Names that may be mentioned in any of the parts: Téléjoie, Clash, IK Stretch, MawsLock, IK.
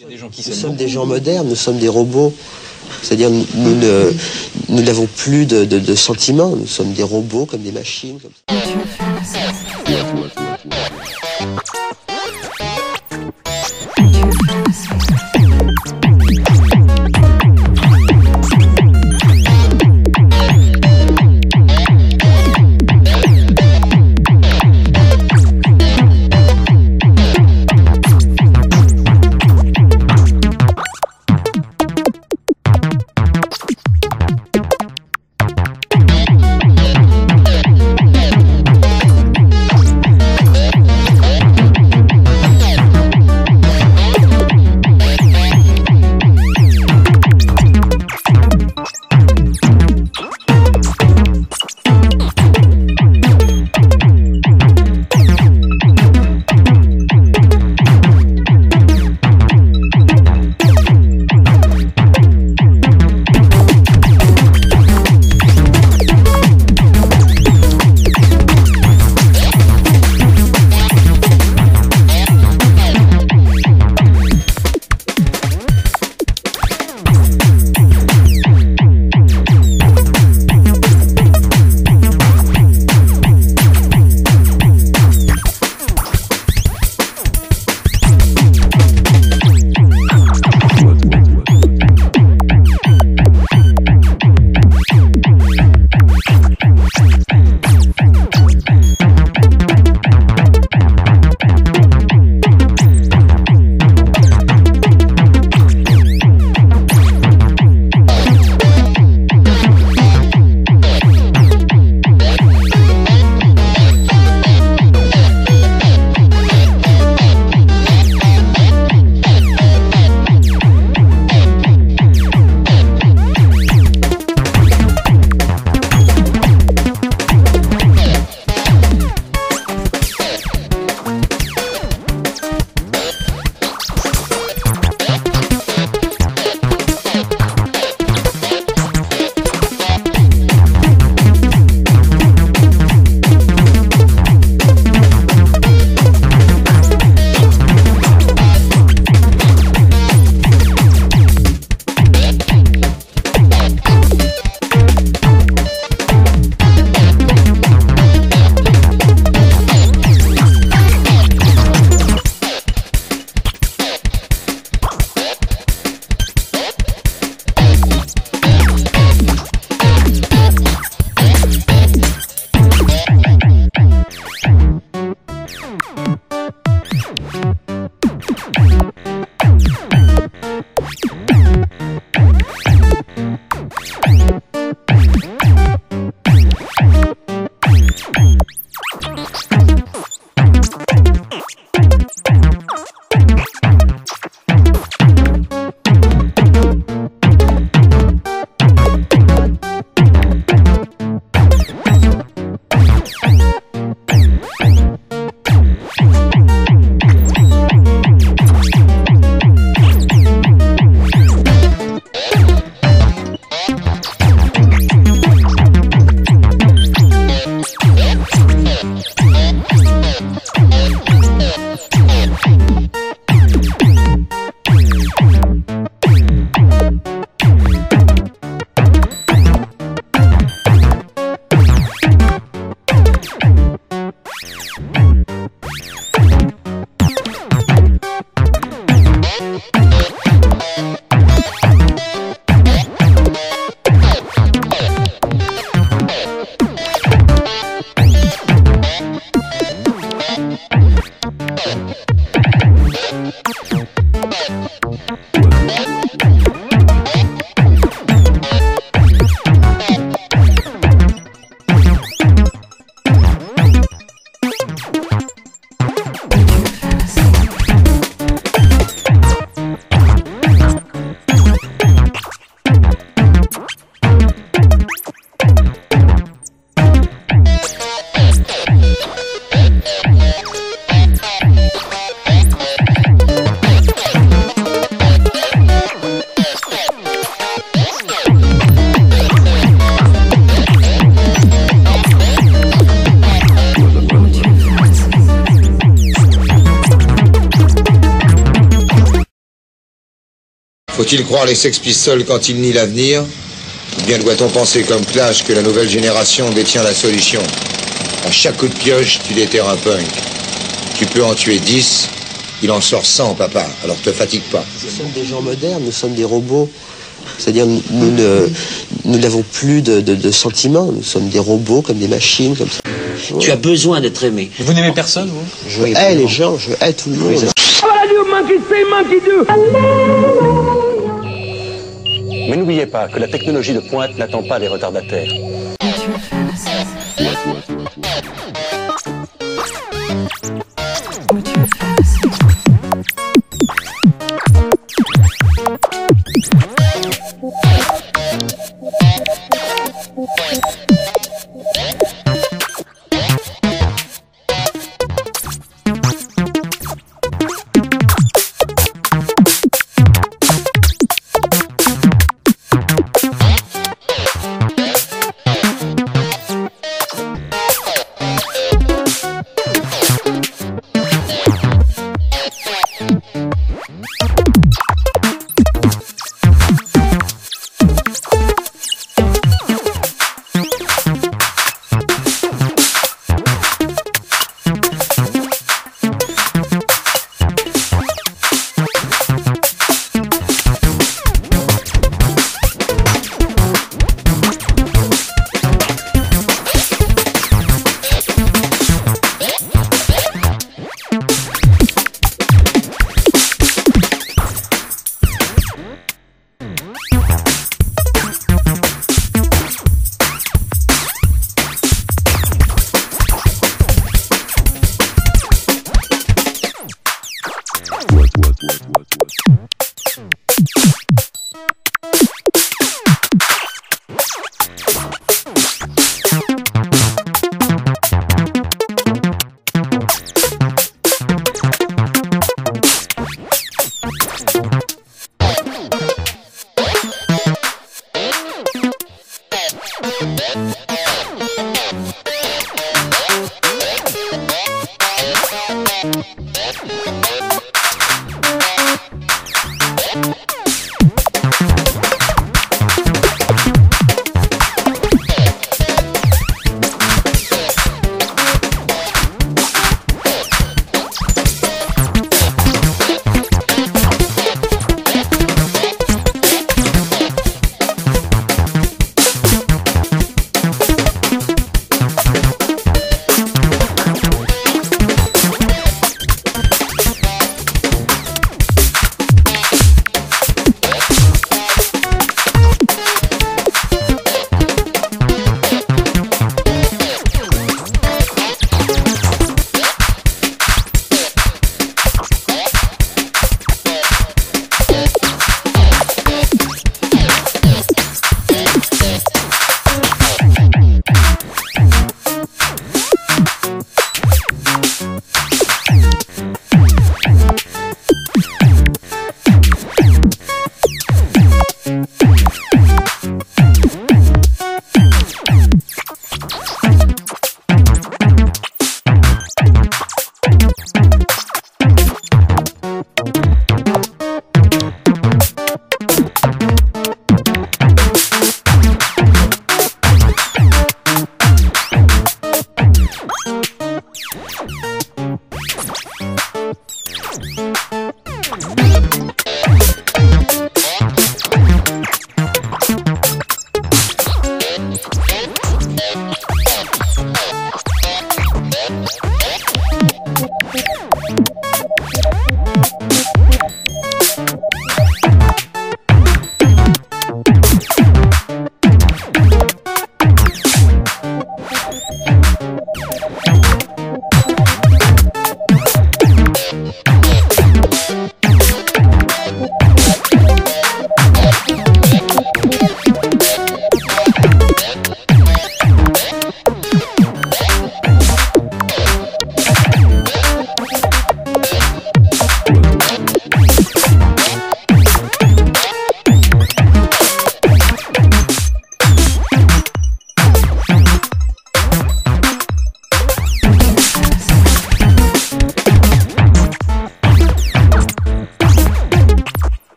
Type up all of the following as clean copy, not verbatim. Nous sommes des gens modernes, nous sommes des robots, c'est-à-dire nous n'avons plus de sentiments, nous sommes des robots comme des machines. Comme ça. Faut-il croire les Sex Pistols quand ils nient l'avenir? Ou bien doit-on penser comme Clash que la nouvelle génération détient la solution? À chaque coup de pioche, tu déterres un punk. Tu peux en tuer 10, il en sort 100, papa, alors te fatigue pas. Nous sommes des gens modernes, nous sommes des robots. C'est-à-dire, nous n'avons plus de sentiments, nous sommes des robots, comme des machines, comme ça. Tu as besoin d'être aimé. Vous n'aimez personne, vous? Je hais les gens, je hais tout le monde. Mais n'oubliez pas que la technologie de pointe n'attend pas les retardataires.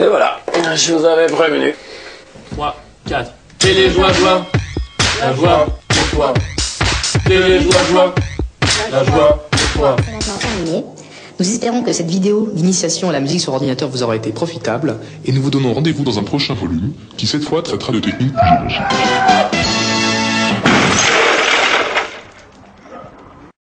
Et voilà, je vous avais prévenu. 3, 4. Téléjoie-joie, la joie pour toi. Téléjoie-joie, la joie pour toi. C'est maintenant terminé. Nous espérons que cette vidéo d'initiation à la musique sur ordinateur vous aura été profitable. Et nous vous donnons rendez-vous dans un prochain volume qui cette fois traitera de techniques plus logiques.